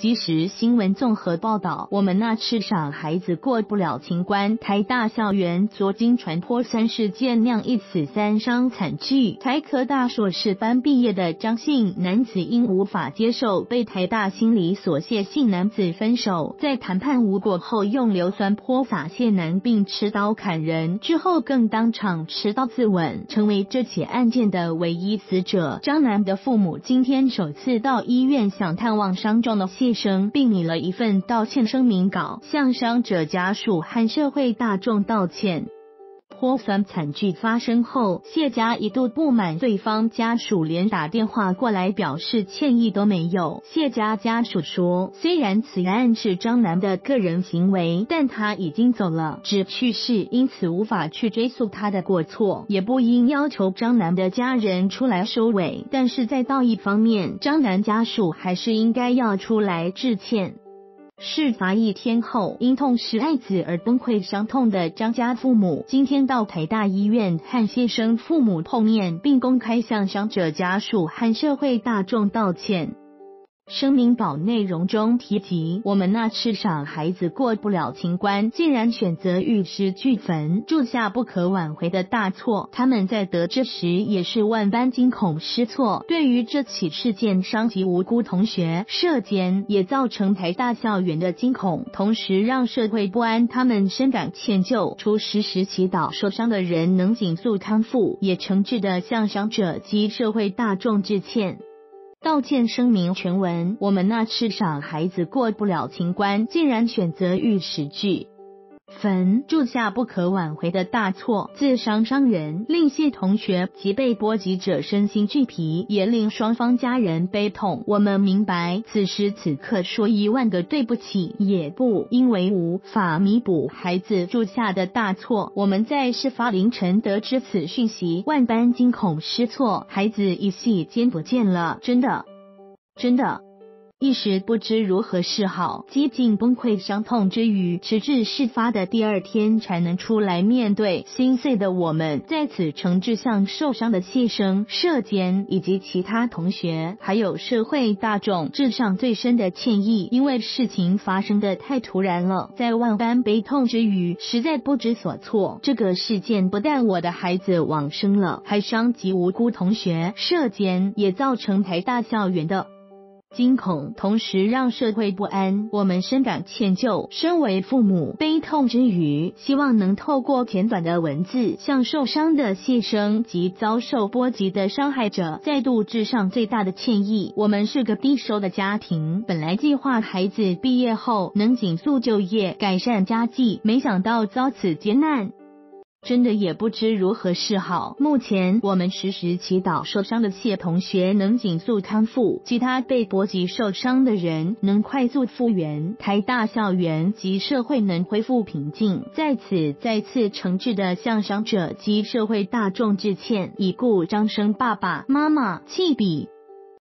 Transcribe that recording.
即时新闻综合报道，我们那痴傻孩子过不了情关。台大校园昨经传坡山事件酿一死三伤惨剧，台科大硕士班毕业的张姓男子因无法接受被台大心理所谢姓男子分手，在谈判无果后用硫酸泼洒谢男并持刀砍人，之后更当场持刀自刎，成为这起案件的唯一死者。张男的父母今天首次到医院想探望伤重的谢生，并拟了一份道歉声明稿，向伤者家属和社会大众道歉。泼酸惨剧发生后，谢家一度不满对方家属连打电话过来表示歉意都没有。谢家家属说，虽然此案是张男的个人行为，但他已经走了，只去世，因此无法去追溯他的过错，也不应要求张男的家人出来收尾。但是在道义方面，张男家属还是应该要出来致歉。事发一天后，因痛失爱子而崩溃伤痛的张家父母今天到台大医院和谢生父母碰面，并公开向伤者家属和社会大众道歉。声明稿内容中提及，我们那痴傻孩子过不了情关，竟然选择玉石俱焚，铸下不可挽回的大错。他们在得知时也是万般惊恐失措，对于这起事件伤及无辜同学，涉嫌也造成台大校园的惊恐，同时让社会不安，他们深感歉疚，除时时祈祷受伤的人能尽速康复，也诚挚地向伤者及社会大众致歉。道歉声明全文，我们那痴傻孩子过不了情关，竟然选择玉石俱焚，铸下不可挽回的大错，自伤伤人，令谢同学及被波及者身心俱疲，也令双方家人悲痛。我们明白，此时此刻说一万个对不起，也不因为无法弥补孩子铸下的大错。我们在事发凌晨得知此讯息，万般惊恐失措，孩子一夕间不见了，真的。一时不知如何是好，几近崩溃伤痛之余，直至事发的第二天才能出来面对，心碎的我们在此诚挚向受伤的谢生、社监以及其他同学还有社会大众致上最深的歉意。因为事情发生的太突然了，在万般悲痛之余实在不知所措。这个事件不但我的孩子往生了，还伤及无辜同学，社监也造成台大校园的惊恐，同时让社会不安，我们深感歉疚。身为父母，悲痛之余，希望能透过简短的文字，向受伤的谢生及遭受波及的伤害者再度致上最大的歉意。我们是个低收的家庭，本来计划孩子毕业后能尽速就业，改善家计，没想到遭此劫难，真的也不知如何是好。目前我们时时祈祷受伤的谢同学能尽速康复，其他被波及受伤的人能快速复原，台大校园及社会能恢复平静。在此再次诚挚地向伤者及社会大众致歉，已故张生爸爸妈妈、妻子。